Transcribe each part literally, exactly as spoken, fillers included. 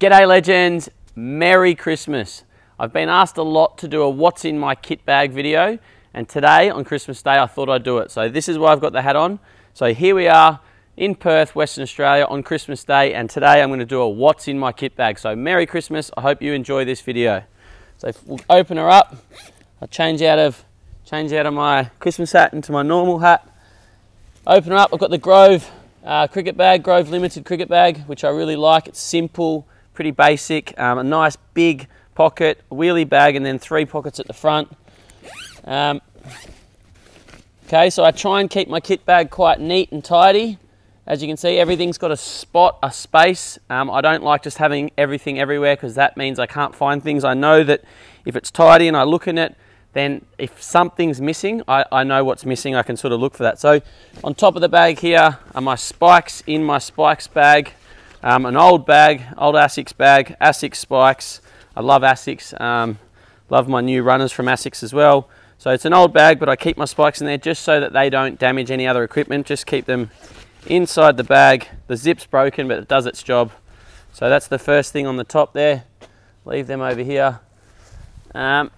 G'day legends, Merry Christmas. I've been asked a lot to do a what's in my kit bag video, and today on Christmas Day I thought I'd do it. So this is why I've got the hat on. So here we are in Perth, Western Australia on Christmas Day, and today I'm going to do a what's in my kit bag. So Merry Christmas, I hope you enjoy this video. So we'll open her up. I'll change out of, change out of my Christmas hat into my normal hat. Open her up, I've got the Grove uh, cricket bag, Grove Limited cricket bag, which I really like. It's simple, pretty basic, um, a nice big pocket, wheelie bag, and then three pockets at the front. Um, okay, so I try and keep my kit bag quite neat and tidy. As you can see, everything's got a spot, a space. Um, I don't like just having everything everywhere because that means I can't find things. I know that if it's tidy and I look in it, then if something's missing, I, I know what's missing. I can sort of look for that. So on top of the bag here are my spikes in my spikes bag. Um, an old bag, old ASICS bag, ASICS spikes. I love ASICS, um, love my new runners from ASICS as well. So it's an old bag, but I keep my spikes in there just so that they don't damage any other equipment, just keep them inside the bag. The zip's broken, but it does its job. So that's the first thing on the top there. Leave them over here. Um,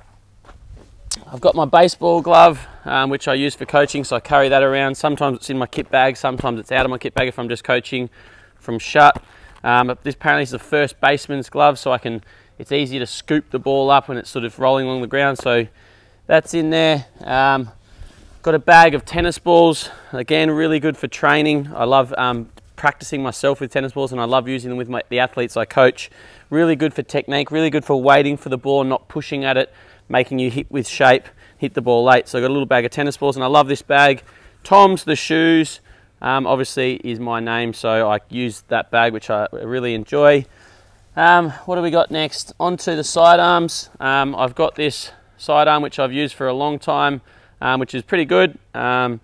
I've got my baseball glove, um, which I use for coaching, so I carry that around. Sometimes it's in my kit bag, sometimes it's out of my kit bag if I'm just coaching from shut. Um, this apparently is the first baseman's glove, so I can, it's easy to scoop the ball up when it's sort of rolling along the ground, so that's in there. Um, got a bag of tennis balls, again really good for training. I love um, practicing myself with tennis balls, and I love using them with my, the athletes I coach. Really good for technique, really good for waiting for the ball, not pushing at it, making you hit with shape, hit the ball late. So I got a little bag of tennis balls, and I love this bag. Tom's the shoes, Um, obviously is my name, so I use that bag, which I really enjoy. Um, what do we got next? Onto the sidearms. Um, I've got this sidearm which I've used for a long time, um, which is pretty good, um,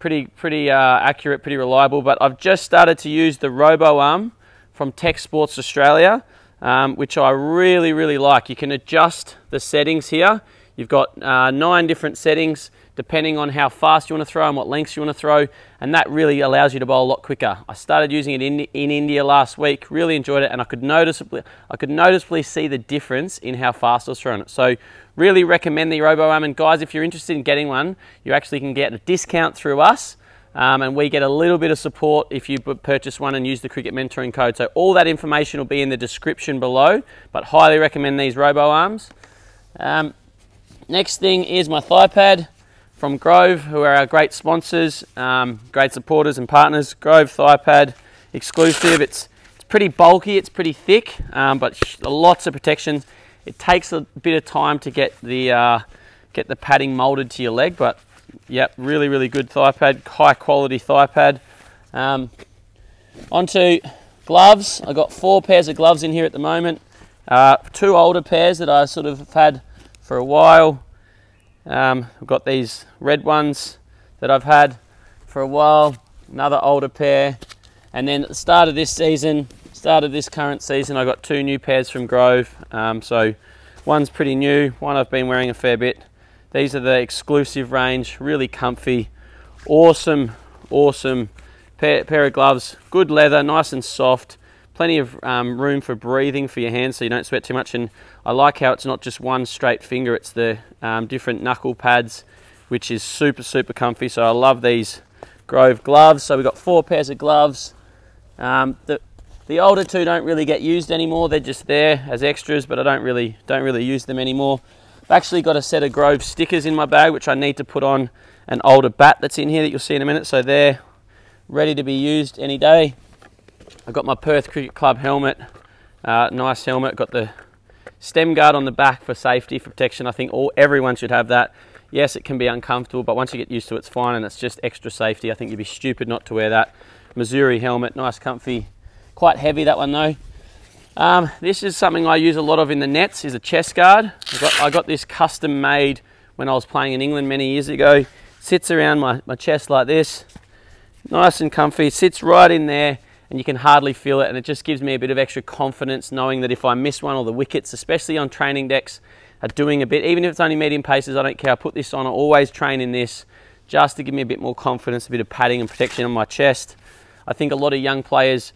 pretty pretty uh, accurate, pretty reliable. But I've just started to use the RoboArm from Tech Sports Australia, um, which I really really like. You can adjust the settings here. You've got uh, nine different settings, depending on how fast you want to throw and what lengths you want to throw, and that really allows you to bowl a lot quicker. I started using it in, in India last week, really enjoyed it, and I could noticeably, I could noticeably see the difference in how fast I was throwing it. So really recommend the RoboArm, and guys, if you're interested in getting one, you actually can get a discount through us, um, and we get a little bit of support if you purchase one and use the Cricket Mentoring code. So all that information will be in the description below, but highly recommend these RoboArms. Um, next thing is my thigh pad from Grove, who are our great sponsors, um, great supporters and partners. Grove thigh pad exclusive. It's, it's pretty bulky, it's pretty thick, um, but lots of protection. It takes a bit of time to get the uh, get the padding molded to your leg, but yep, really really good thigh pad, high quality thigh pad. Um, onto gloves. I've got four pairs of gloves in here at the moment. Uh, two older pairs that I sort of have had for a while. Um, I've got these red ones that I've had for a while, another older pair, and then at the start of this season, start of this current season, I got two new pairs from Grove. Um, so one's pretty new, one I've been wearing a fair bit. These are the exclusive range, really comfy, awesome, awesome pair, pair of gloves, good leather, nice and soft. Plenty of um, room for breathing for your hands so you don't sweat too much, and I like how it's not just one straight finger, it's the um, different knuckle pads, which is super super comfy. So I love these Grove gloves. So we've got four pairs of gloves. Um, the, the older two don't really get used anymore, they're just there as extras, but I don't really don't really use them anymore. I've actually got a set of Grove stickers in my bag which I need to put on an older bat that's in here that you'll see in a minute, so they're ready to be used any day. I've got my Perth Cricket Club helmet, uh, nice helmet, got the stem guard on the back for safety, for protection. I think all everyone should have that. Yes, it can be uncomfortable, but once you get used to it, it's fine, and it's just extra safety. I think you'd be stupid not to wear that. Missouri helmet, nice comfy, quite heavy that one though. Um, this is something I use a lot of in the nets, is a chest guard. I got, I got this custom made when I was playing in England many years ago. It sits around my, my chest like this, nice and comfy, it sits right in there, and you can hardly feel it, and it just gives me a bit of extra confidence knowing that if I miss one or the wickets, especially on training decks, are doing a bit, even if it's only medium paces, I don't care, I put this on, I always train in this just to give me a bit more confidence, a bit of padding and protection on my chest. I think a lot of young players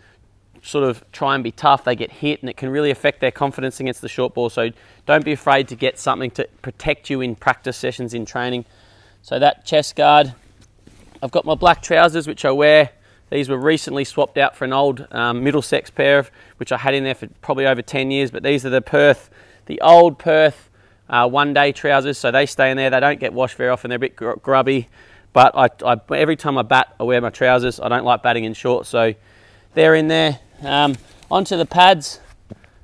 sort of try and be tough, they get hit, and it can really affect their confidence against the short ball. So don't be afraid to get something to protect you in practice sessions, in training. So that chest guard, I've got my black trousers which I wear. These were recently swapped out for an old um, Middlesex pair, of, which I had in there for probably over ten years, but these are the Perth, the old Perth uh, one-day trousers, so they stay in there, they don't get washed very often, they're a bit gr grubby, but I, I, every time I bat, I wear my trousers. I don't like batting in shorts, so they're in there. Um, onto the pads,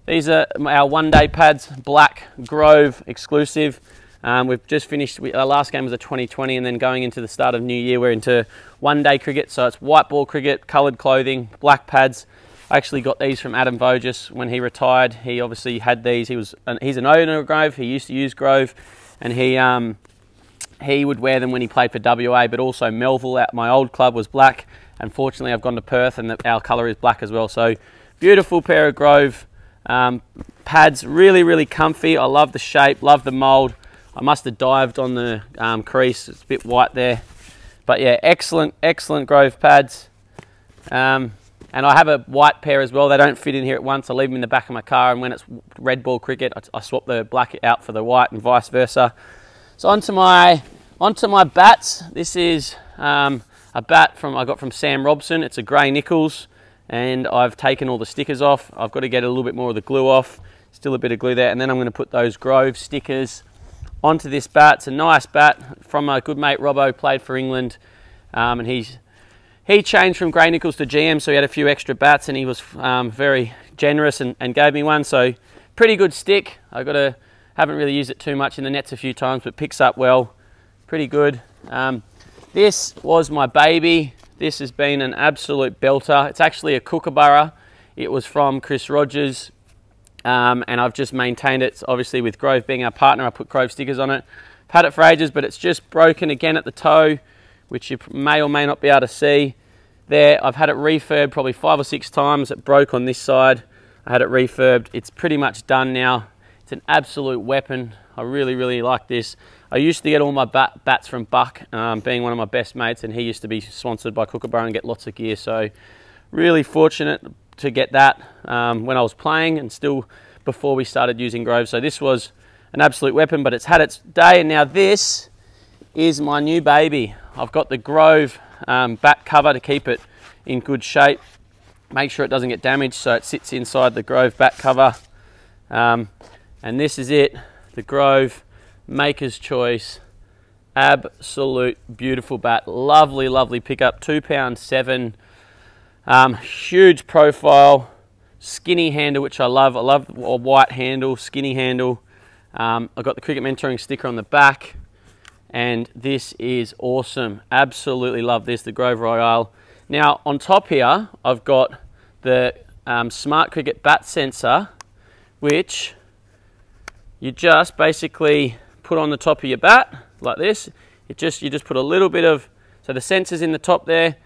these are our one-day pads, black Grove exclusive. Um, we've just finished, we, our last game was a twenty twenty, and then going into the start of new year, we're into one-day cricket, so it's white ball cricket, coloured clothing, black pads. I actually got these from Adam Voges when he retired. He obviously had these. He was an, he's an owner of Grove. He used to use Grove, and he um, he would wear them when he played for W A, but also Melville at my old club was black. Unfortunately, I've gone to Perth, and the, our colour is black as well. So beautiful pair of Grove um, pads, really, really comfy. I love the shape, love the mould. I must have dived on the um, crease, it's a bit white there. But yeah, excellent, excellent Grove pads. Um, and I have a white pair as well. They don't fit in here at once. I leave them in the back of my car, and when it's red ball cricket, I, I swap the black out for the white and vice versa. So onto my, onto my bats. This is um, a bat from I got from Sam Robson. It's a Gray-Nicolls, and I've taken all the stickers off. I've got to get a little bit more of the glue off. Still a bit of glue there, and then I'm going to put those Grove stickers onto this bat. It's a nice bat from a good mate Robbo, played for England, um, and he's he changed from Gray-Nicolls to G M, so he had a few extra bats, and he was um, very generous and, and gave me one. So pretty good stick. I got a haven't really used it too much in the nets a few times, but picks up well, pretty good. Um, this was my baby. This has been an absolute belter. It's actually a Kookaburra. It was from Chris Rogers. Um, and I've just maintained it, obviously with Grove being our partner. I put Grove stickers on it. I've had it for ages, but it's just broken again at the toe, which you may or may not be able to see there. I've had it refurbed probably five or six times. It broke on this side. I had it refurbed. It's pretty much done now. It's an absolute weapon. I really, really like this. I used to get all my bat bats from Buck, um, being one of my best mates, and he used to be sponsored by Kookaburra and get lots of gear. So really fortunate to get that um, when I was playing, and still before we started using Grove. So this was an absolute weapon, but it's had its day. And now this is my new baby. I've got the Grove um, bat cover to keep it in good shape, make sure it doesn't get damaged, so it sits inside the Grove bat cover. Um, and this is it, the Grove Maker's Choice. Absolute beautiful bat, lovely, lovely pickup, two pound seven. Um, huge profile, skinny handle, which I love. I love a white handle, skinny handle. Um, I've got the Cricket Mentoring sticker on the back, and this is awesome. Absolutely love this, the Grove Royale. Now, on top here, I've got the um, Smart Cricket Bat Sensor, which you just basically put on the top of your bat, like this. It just, you just put a little bit of, so the sensor's in the top there.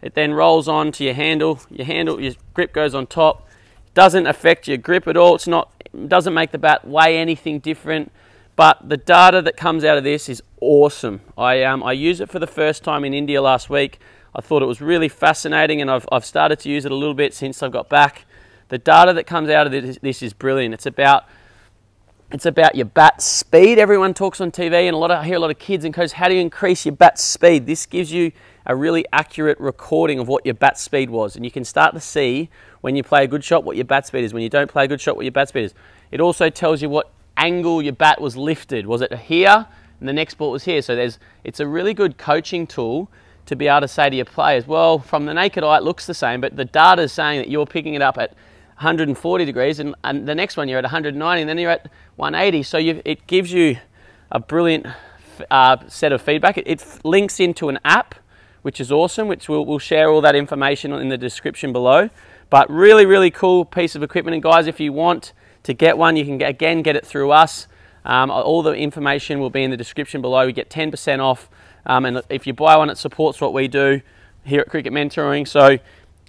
It then rolls on to your handle. Your handle, your grip goes on top. It doesn't affect your grip at all. It's not, it doesn't make the bat weigh anything different. But the data that comes out of this is awesome. I um, I used it for the first time in India last week. I thought it was really fascinating, and I've I've started to use it a little bit since I've got back. The data that comes out of this, this is brilliant. It's about it's about your bat speed. Everyone talks on T V, and a lot of, I hear a lot of kids and coaches, how do you increase your bat speed? This gives you a really accurate recording of what your bat speed was, and you can start to see when you play a good shot what your bat speed is, when you don't play a good shot what your bat speed is. It also tells you what angle your bat was lifted. Was it here and the next ball was here? So there's, it's a really good coaching tool to be able to say to your players, well, from the naked eye it looks the same, but the data is saying that you're picking it up at one hundred forty degrees, and, and the next one you're at one hundred ninety, and then you're at one eighty. So you've, it gives you a brilliant uh, set of feedback. It, it links into an app, which is awesome, which we'll, we'll share all that information in the description below. But really, really cool piece of equipment. And guys, if you want to get one, you can get, again get it through us. Um, all the information will be in the description below. We get ten percent off. Um, and if you buy one, it supports what we do here at Cricket Mentoring. So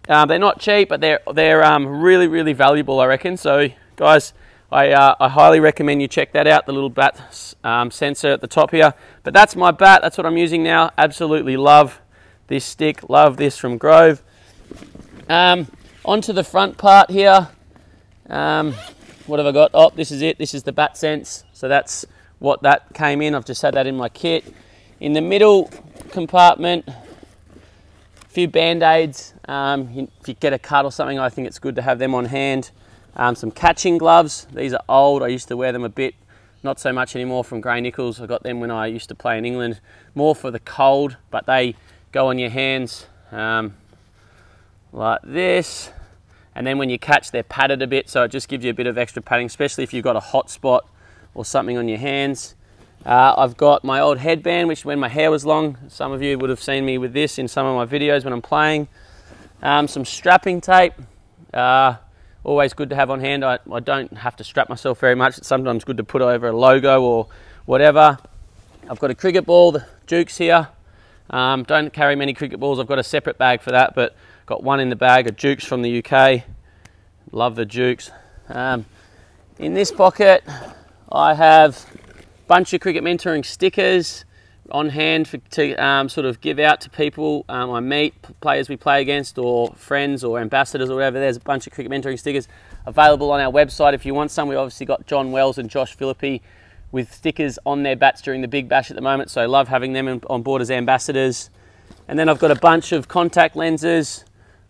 uh, they're not cheap, but they're, they're um, really, really valuable, I reckon. So guys, I, uh, I highly recommend you check that out, the little bat um, sensor at the top here. But that's my bat. That's what I'm using now. Absolutely love this stick, love this from Grove. Um, onto the front part here. Um, what have I got? Oh, this is it. This is the Bat Sense. So that's what that came in. I've just had that in my kit. In the middle compartment, a few Band-Aids. Um, you, if you get a cut or something, I think it's good to have them on hand. Um, some catching gloves. These are old. I used to wear them a bit. Not so much anymore, from Gray-Nicolls. I got them when I used to play in England. More for the cold, but they go on your hands um, like this. And then when you catch, they're padded a bit, so it just gives you a bit of extra padding, especially if you've got a hot spot or something on your hands. Uh, I've got my old headband, which when my hair was long, some of you would have seen me with this in some of my videos when I'm playing. Um, some strapping tape. Uh, Always good to have on hand. I, I don't have to strap myself very much. It's sometimes good to put over a logo or whatever. I've got a cricket ball, the Dukes here. Um, don't carry many cricket balls. I've got a separate bag for that, but got one in the bag, a Dukes from the U K. Love the Dukes. Um, in this pocket, I have a bunch of Cricket Mentoring stickers on hand for, to um, sort of give out to people um, I meet, players we play against, or friends or ambassadors or whatever. There's a bunch of Cricket Mentoring stickers available on our website if you want some. We've obviously got John Wells and Josh Philippi with stickers on their bats during the Big Bash at the moment, so I love having them on board as ambassadors. And then I've got a bunch of contact lenses.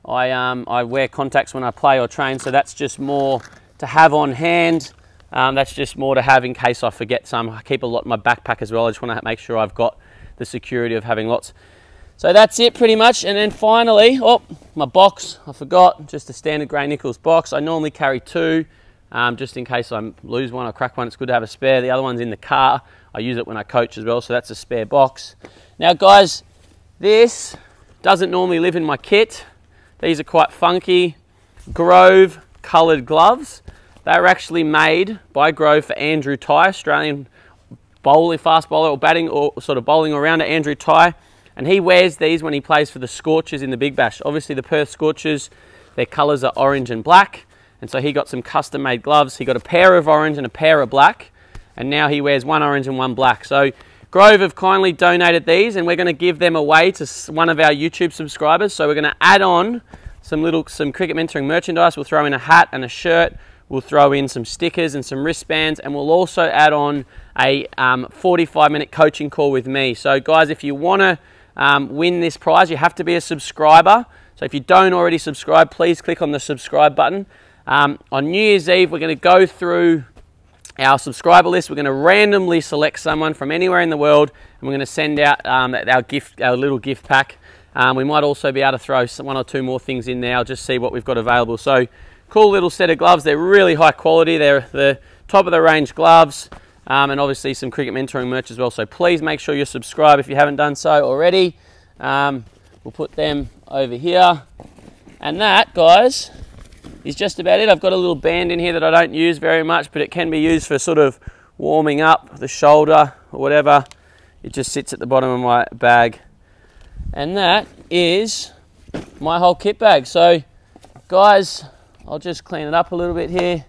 I, um, I wear contacts when I play or train, so that's just more to have on hand. Um, that's just more to have in case I forget some. I keep a lot in my backpack as well. I just want to make sure I've got the security of having lots. So that's it pretty much. And then finally, oh, my box. I forgot, just a standard Gray-Nicolls box. I normally carry two, um, just in case I lose one or crack one. It's good to have a spare. The other one's in the car. I use it when I coach as well, so that's a spare box. Now guys, this doesn't normally live in my kit. These are quite funky Grove coloured gloves. They were actually made by Grove for Andrew Tye, Australian bowler, fast bowler, or batting, or sort of bowling around, Andrew Tye. And he wears these when he plays for the Scorchers in the Big Bash. Obviously the Perth Scorchers, their colours are orange and black. And so he got some custom made gloves. He got a pair of orange and a pair of black. And now he wears one orange and one black. So Grove have kindly donated these, and we're going to give them away to one of our YouTube subscribers. So we're going to add on some little, some Cricket Mentoring merchandise. We'll throw in a hat and a shirt. We'll throw in some stickers and some wristbands, and we'll also add on a um, forty-five minute coaching call with me. So guys, if you want to um, win this prize, you have to be a subscriber. So if you don't already subscribe, please click on the subscribe button. Um, on New Year's Eve, we're going to go through our subscriber list. We're going to randomly select someone from anywhere in the world, and we're going to send out um, our gift, our little gift pack. Um, we might also be able to throw one or two more things in there. I'll just see what we've got available. So cool little set of gloves. They're really high quality. They're the top of the range gloves, um, and obviously some Cricket Mentoring merch as well. So please make sure you subscribe if you haven't done so already. Um, we'll put them over here. And that, guys, is just about it. I've got a little band in here that I don't use very much, but it can be used for sort of warming up the shoulder or whatever. It just sits at the bottom of my bag. And that is my whole kit bag. So, guys, I'll just clean it up a little bit here.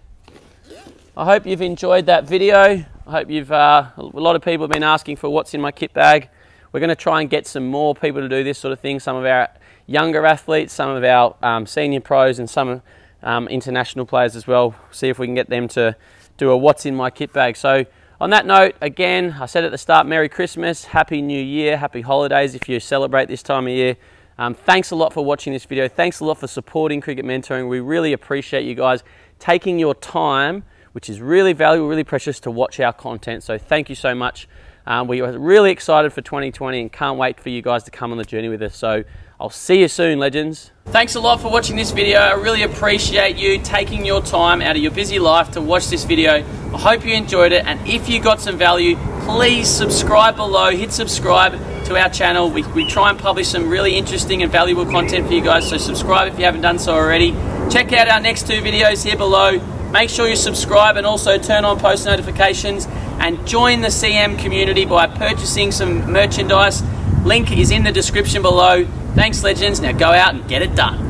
I hope you've enjoyed that video. I hope you've, uh, a lot of people have been asking for what's in my kit bag. We're gonna try and get some more people to do this sort of thing. Some of our younger athletes, some of our um, senior pros, and some um, international players as well. See if we can get them to do a what's in my kit bag. So on that note, again, I said at the start, Merry Christmas, Happy New Year, Happy Holidays if you celebrate this time of year. Um, thanks a lot for watching this video. Thanks a lot for supporting Cricket Mentoring. We really appreciate you guys taking your time, which is really valuable, really precious, to watch our content. So thank you so much. Um, we are really excited for twenty twenty and can't wait for you guys to come on the journey with us. So I'll see you soon, legends. Thanks a lot for watching this video. I really appreciate you taking your time out of your busy life to watch this video. I hope you enjoyed it. And if you got some value, please subscribe below. Hit subscribe to our channel. We, we try and publish some really interesting and valuable content for you guys. So subscribe if you haven't done so already. Check out our next two videos here below. Make sure you subscribe and also turn on post notifications, and join the C M community by purchasing some merchandise. Link is in the description below. Thanks, legends. Now go out and get it done.